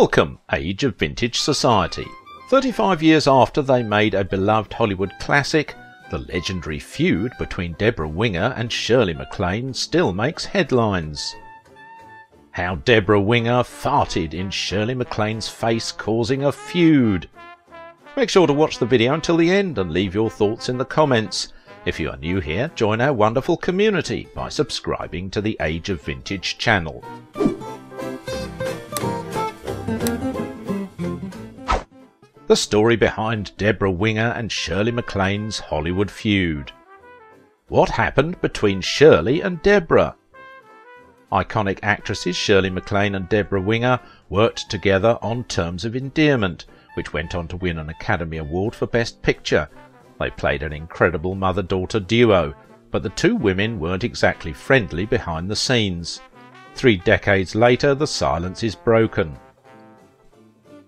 Welcome, Age of Vintage Society. 35 years after they made a beloved Hollywood classic, the legendary feud between Debra Winger and Shirley MacLaine still makes headlines. How Debra Winger farted in Shirley MacLaine's face, causing a feud. Make sure to watch the video until the end and leave your thoughts in the comments. If you are new here, join our wonderful community by subscribing to the Age of Vintage channel. The story behind Debra Winger and Shirley MacLaine's Hollywood feud. What happened between Shirley and Debra? Iconic actresses Shirley MacLaine and Debra Winger worked together on Terms of Endearment, which went on to win an Academy Award for Best Picture. They played an incredible mother-daughter duo, but the two women weren't exactly friendly behind the scenes. 3 decades later, the silence is broken.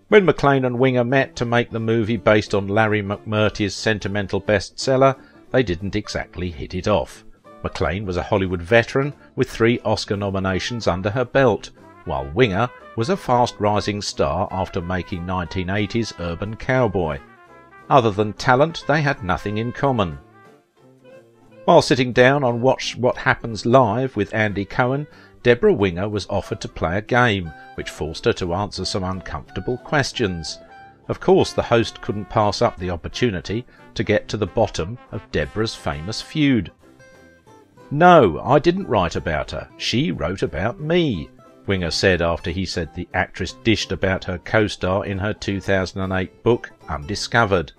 When MacLaine and Winger met to make the movie based on Larry McMurtry's sentimental bestseller, they didn't exactly hit it off. MacLaine was a Hollywood veteran with 3 Oscar nominations under her belt, while Winger was a fast-rising star after making 1980's Urban Cowboy. Other than talent, they had nothing in common. While sitting down on Watch What Happens Live with Andy Cohen, Debra Winger was offered to play a game, which forced her to answer some uncomfortable questions. Of course, the host couldn't pass up the opportunity to get to the bottom of Debra's famous feud. "No, I didn't write about her. She wrote about me," Winger said after he said the actress dished about her co-star in her 2008 book, Undiscovered.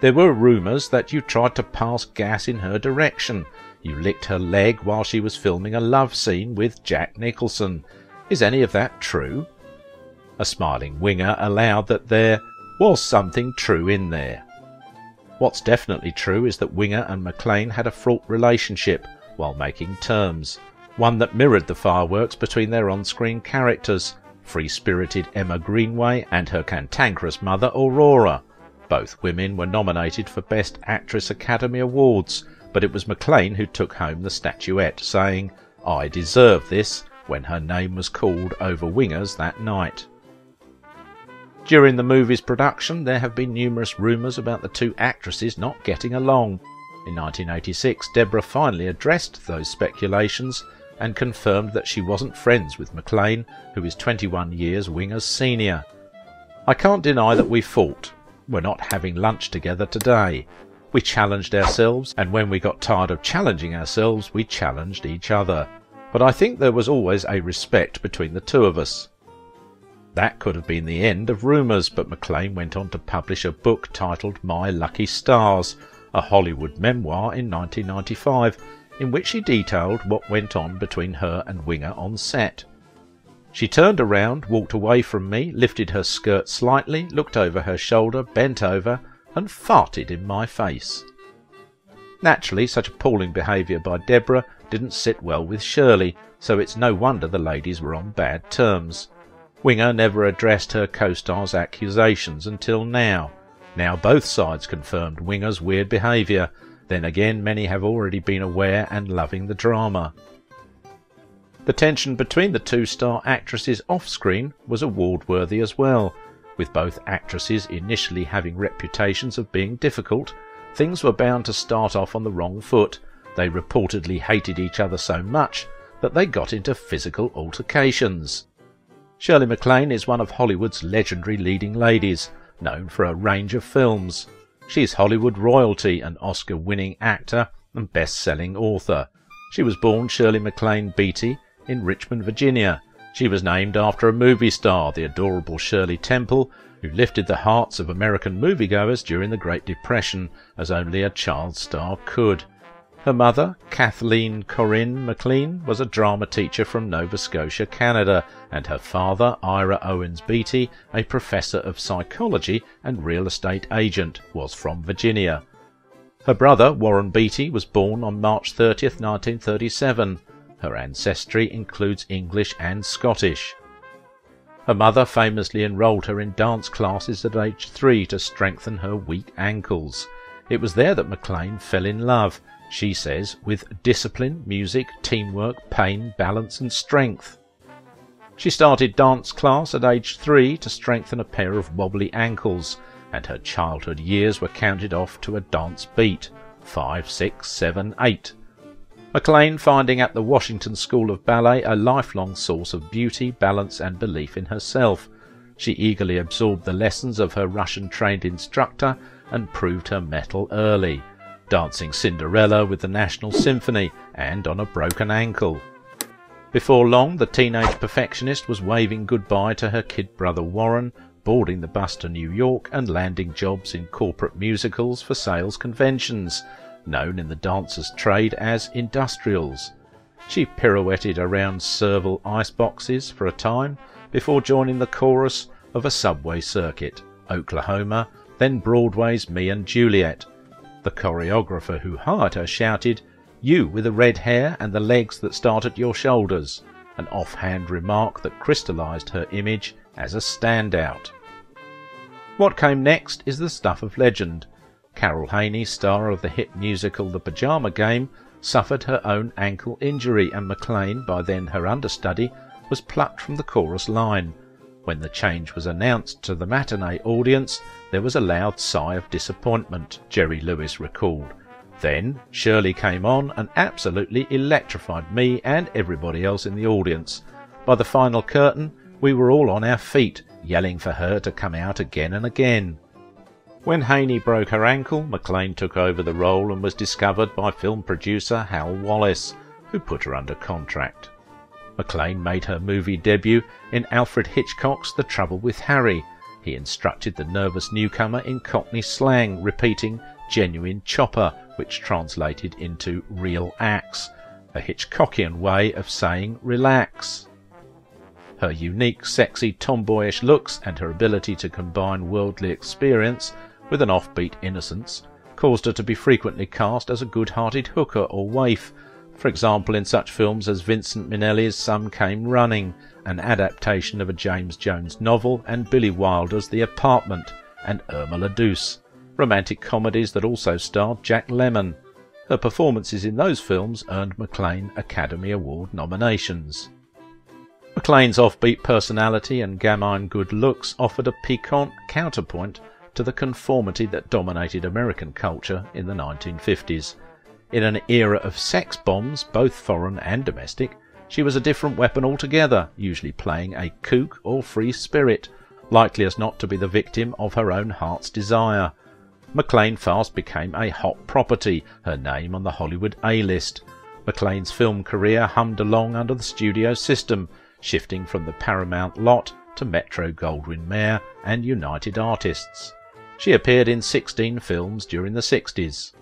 "There were rumours that you tried to pass gas in her direction. You licked her leg while she was filming a love scene with Jack Nicholson. Is any of that true?" A smiling Winger allowed that there was something true in there. What's definitely true is that Winger and MacLaine had a fraught relationship while making Terms, one that mirrored the fireworks between their on-screen characters, free-spirited Emma Greenway and her cantankerous mother Aurora. Both women were nominated for Best Actress Academy Awards, but it was MacLaine who took home the statuette, saying, "I deserve this," when her name was called over Winger's that night. During the movie's production, there have been numerous rumours about the two actresses not getting along. In 1986, Debra finally addressed those speculations and confirmed that she wasn't friends with MacLaine, who is 21 years Winger's senior. "I can't deny that we fought. We're not having lunch together today. We challenged ourselves, and when we got tired of challenging ourselves, we challenged each other. But I think there was always a respect between the two of us." That could have been the end of rumours, but MacLaine went on to publish a book titled My Lucky Stars, a Hollywood memoir, in 1995, in which she detailed what went on between her and Winger on set. "She turned around, walked away from me, lifted her skirt slightly, looked over her shoulder, bent over, and farted in my face." Naturally, such appalling behaviour by Debra didn't sit well with Shirley, so it's no wonder the ladies were on bad terms. Winger never addressed her co-star's accusations until now. Now both sides confirmed Winger's weird behaviour. Then again, many have already been aware and loving the drama. The tension between the two star actresses off-screen was award-worthy as well. With both actresses initially having reputations of being difficult, things were bound to start off on the wrong foot. They reportedly hated each other so much that they got into physical altercations. Shirley MacLaine is one of Hollywood's legendary leading ladies, known for a range of films. She's Hollywood royalty, an Oscar-winning actor and best-selling author. She was born Shirley MacLaine Beatty in Richmond, Virginia. She was named after a movie star, the adorable Shirley Temple, who lifted the hearts of American moviegoers during the Great Depression, as only a child star could. Her mother, Kathleen Corinne MacLean, was a drama teacher from Nova Scotia, Canada, and her father, Ira Owens Beatty, a professor of psychology and real estate agent, was from Virginia. Her brother, Warren Beatty, was born on March 30, 1937. Her ancestry includes English and Scottish. Her mother famously enrolled her in dance classes at age 3 to strengthen her weak ankles. It was there that MacLaine fell in love, she says, with discipline, music, teamwork, pain, balance and strength. She started dance class at age 3 to strengthen a pair of wobbly ankles, and her childhood years were counted off to a dance beat, 5, 6, 7, 8. MacLaine, finding at the Washington School of Ballet a lifelong source of beauty, balance and belief in herself. She eagerly absorbed the lessons of her Russian-trained instructor and proved her mettle early, dancing Cinderella with the National Symphony and on a broken ankle. Before long, the teenage perfectionist was waving goodbye to her kid brother Warren, boarding the bus to New York and landing jobs in corporate musicals for sales conventions, known in the dancer's trade as industrials. She pirouetted around serval iceboxes for a time before joining the chorus of a subway circuit, Oklahoma, then Broadway's Me and Juliet. The choreographer who hired her shouted, "You with the red hair and the legs that start at your shoulders," an offhand remark that crystallised her image as a standout. What came next is the stuff of legend. Carol Haney, star of the hit musical The Pajama Game, suffered her own ankle injury, and MacLaine, by then her understudy, was plucked from the chorus line. When the change was announced to the matinee audience, there was a loud sigh of disappointment, Jerry Lewis recalled. Then Shirley came on and absolutely electrified me and everybody else in the audience. By the final curtain, we were all on our feet, yelling for her to come out again and again. When Haney broke her ankle, MacLaine took over the role and was discovered by film producer Hal Wallis, who put her under contract. MacLaine made her movie debut in Alfred Hitchcock's The Trouble with Harry. He instructed the nervous newcomer in Cockney slang, repeating "genuine chopper," which translated into "real axe," a Hitchcockian way of saying relax. Her unique, sexy, tomboyish looks and her ability to combine worldly experience with an offbeat innocence caused her to be frequently cast as a good-hearted hooker or waif, for example in such films as Vincent Minnelli's Some Came Running, an adaptation of a James Jones novel, and Billy Wilder's The Apartment, and Irma La Douce, romantic comedies that also starred Jack Lemmon. Her performances in those films earned MacLaine Academy Award nominations. MacLaine's offbeat personality and gamine good looks offered a piquant counterpoint to the conformity that dominated American culture in the 1950s. In an era of sex bombs, both foreign and domestic, she was a different weapon altogether, usually playing a kook or free spirit, likely as not to be the victim of her own heart's desire. MacLaine fast became a hot property, her name on the Hollywood A-list. MacLaine's film career hummed along under the studio system, shifting from the Paramount lot to Metro-Goldwyn-Mayer and United Artists. She appeared in 16 films during the 60s.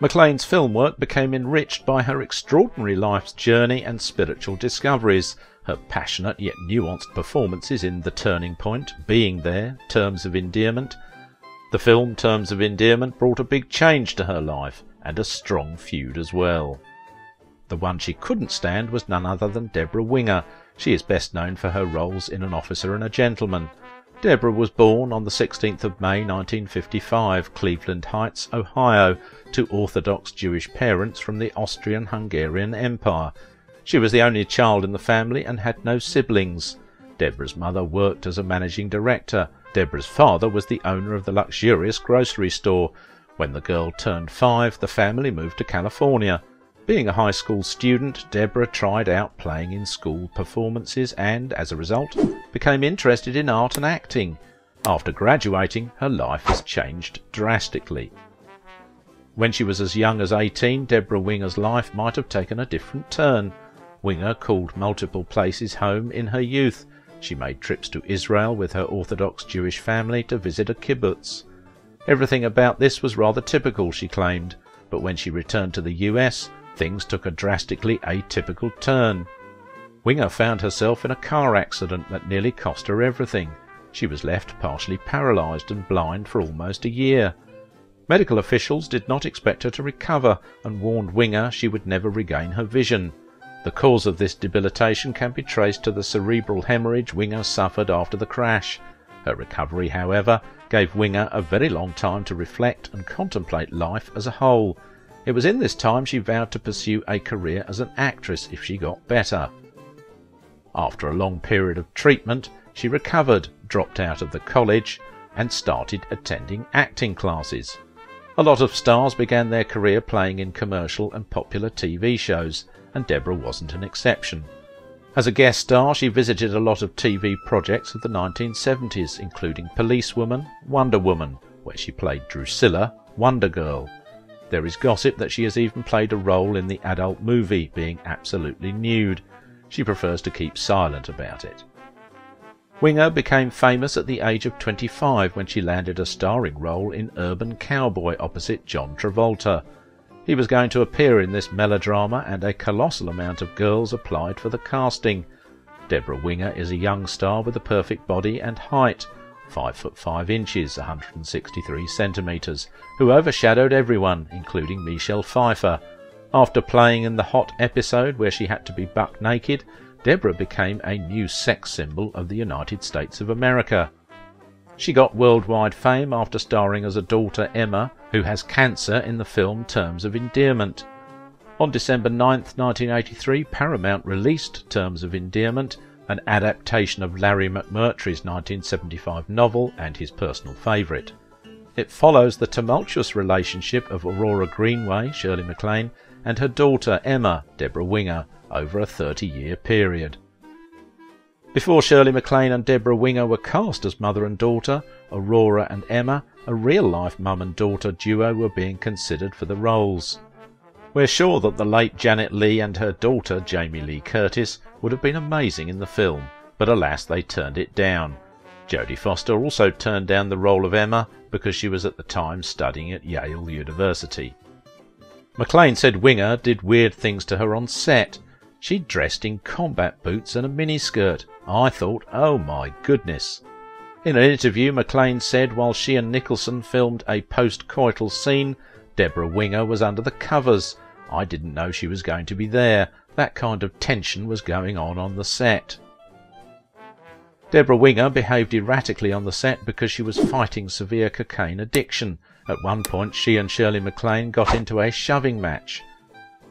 MacLaine's film work became enriched by her extraordinary life's journey and spiritual discoveries, her passionate yet nuanced performances in The Turning Point, Being There, Terms of Endearment. The film Terms of Endearment brought a big change to her life, and a strong feud as well. The one she couldn't stand was none other than Debra Winger. She is best known for her roles in An Officer and a Gentleman. Debra was born on the 16th of May 1955, Cleveland Heights, Ohio, to Orthodox Jewish parents from the Austrian-Hungarian Empire. She was the only child in the family and had no siblings. Debra's mother worked as a managing director. Debra's father was the owner of the luxurious grocery store. When the girl turned 5, the family moved to California. Being a high school student, Debra tried out playing in school performances and, as a result, became interested in art and acting. After graduating, her life has changed drastically. When she was as young as 18, Debra Winger's life might have taken a different turn. Winger called multiple places home in her youth. She made trips to Israel with her Orthodox Jewish family to visit a kibbutz. Everything about this was rather typical, she claimed, but when she returned to the US, things took a drastically atypical turn. Winger found herself in a car accident that nearly cost her everything. She was left partially paralysed and blind for almost a year. Medical officials did not expect her to recover and warned Winger she would never regain her vision. The cause of this debilitation can be traced to the cerebral hemorrhage Winger suffered after the crash. Her recovery, however, gave Winger a very long time to reflect and contemplate life as a whole. It was in this time she vowed to pursue a career as an actress if she got better. After a long period of treatment, she recovered, dropped out of the college, and started attending acting classes. A lot of stars began their career playing in commercial and popular TV shows, and Debra wasn't an exception. As a guest star, she visited a lot of TV projects of the 1970s, including Policewoman, Wonder Woman, where she played Drusilla, Wonder Girl. There is gossip that she has even played a role in the adult movie, being absolutely nude. She prefers to keep silent about it. Winger became famous at the age of 25 when she landed a starring role in Urban Cowboy opposite John Travolta. He was going to appear in this melodrama, and a colossal amount of girls applied for the casting. Debra Winger is a young star with a perfect body and height, 5 foot 5 inches, 163 centimetres, who overshadowed everyone, including Michelle Pfeiffer. After playing in the Hot episode where she had to be buck naked, Debra became a new sex symbol of the United States of America. She got worldwide fame after starring as a daughter, Emma, who has cancer in the film Terms of Endearment. On December 9, 1983, Paramount released Terms of Endearment, an adaptation of Larry McMurtry's 1975 novel and his personal favourite. It follows the tumultuous relationship of Aurora Greenway, Shirley MacLaine, and her daughter, Emma, Debra Winger, over a 30-year period. Before Shirley MacLaine and Debra Winger were cast as mother and daughter, Aurora and Emma, a real-life mum and daughter duo, were being considered for the roles. We're sure that the late Janet Leigh and her daughter, Jamie Lee Curtis, would have been amazing in the film, but alas, they turned it down. Jodie Foster also turned down the role of Emma because she was at the time studying at Yale University. MacLaine said Winger did weird things to her on set. She dressed in combat boots and a miniskirt. I thought, oh my goodness. In an interview, MacLaine said while she and Nicholson filmed a post-coital scene, Debra Winger was under the covers. I didn't know she was going to be there. That kind of tension was going on the set. Debra Winger behaved erratically on the set because she was fighting severe cocaine addiction. At one point, she and Shirley MacLaine got into a shoving match.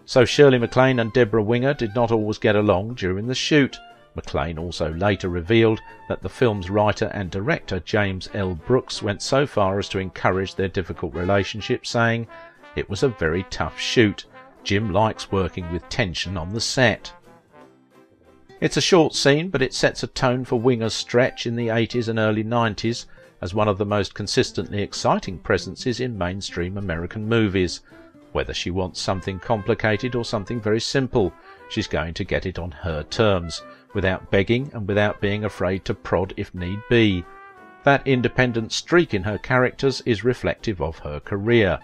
So Shirley MacLaine and Debra Winger did not always get along during the shoot. MacLaine also later revealed that the film's writer and director James L. Brooks went so far as to encourage their difficult relationship, saying, "It was a very tough shoot. Jim likes working with tension on the set." It's a short scene, but it sets a tone for Winger's stretch in the 80s and early 90s, as one of the most consistently exciting presences in mainstream American movies. Whether she wants something complicated or something very simple, she's going to get it on her terms, without begging and without being afraid to prod if need be. That independent streak in her characters is reflective of her career.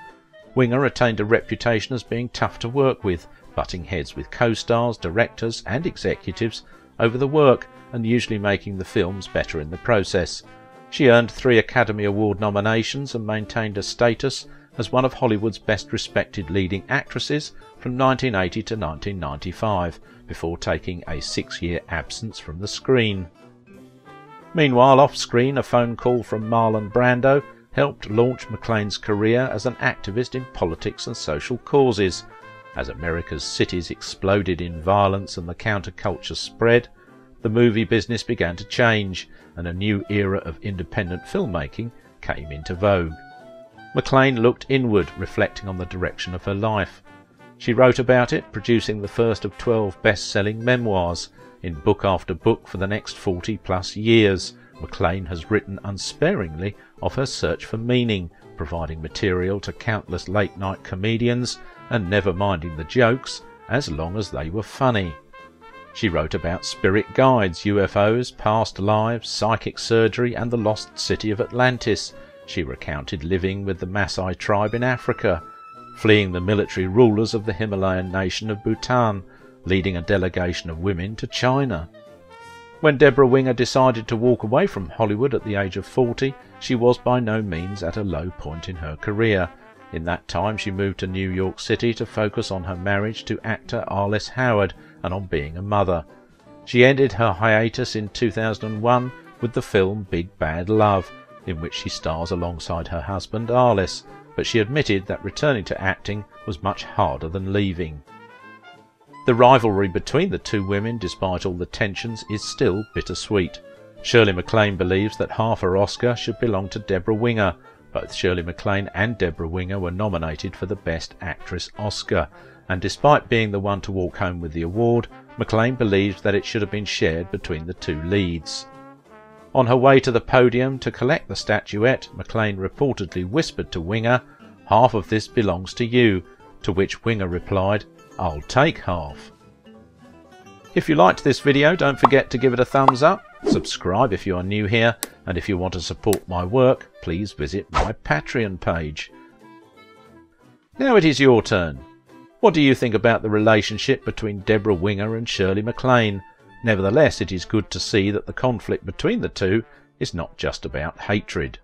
Winger attained a reputation as being tough to work with, butting heads with co-stars, directors and executives over the work, and usually making the films better in the process. She earned 3 Academy Award nominations and maintained a status as one of Hollywood's best respected leading actresses from 1980 to 1995, before taking a 6-year absence from the screen. Meanwhile, off-screen, a phone call from Marlon Brando helped launch MacLane's career as an activist in politics and social causes. As America's cities exploded in violence and the counterculture spread, the movie business began to change, and a new era of independent filmmaking came into vogue. MacLaine looked inward, reflecting on the direction of her life. She wrote about it, producing the first of 12 best-selling memoirs. In book after book for the next 40-plus years, MacLaine has written unsparingly of her search for meaning, providing material to countless late-night comedians and never minding the jokes as long as they were funny. She wrote about spirit guides, UFOs, past lives, psychic surgery and the lost city of Atlantis. She recounted living with the Maasai tribe in Africa, fleeing the military rulers of the Himalayan nation of Bhutan, leading a delegation of women to China. When Debra Winger decided to walk away from Hollywood at the age of 40, she was by no means at a low point in her career. In that time, she moved to New York City to focus on her marriage to actor Arliss Howard and on being a mother. She ended her hiatus in 2001 with the film Big Bad Love, in which she stars alongside her husband Arliss, but she admitted that returning to acting was much harder than leaving. The rivalry between the two women, despite all the tensions, is still bittersweet. Shirley MacLaine believes that half her Oscar should belong to Debra Winger. Both Shirley MacLaine and Debra Winger were nominated for the Best Actress Oscar, and despite being the one to walk home with the award, MacLaine believes that it should have been shared between the two leads. On her way to the podium to collect the statuette, MacLaine reportedly whispered to Winger, "Half of this belongs to you," to which Winger replied, "I'll take half." If you liked this video, don't forget to give it a thumbs up. Subscribe if you are new here, and if you want to support my work, please visit my Patreon page. Now it is your turn. What do you think about the relationship between Debra Winger and Shirley MacLaine? Nevertheless, it is good to see that the conflict between the two is not just about hatred.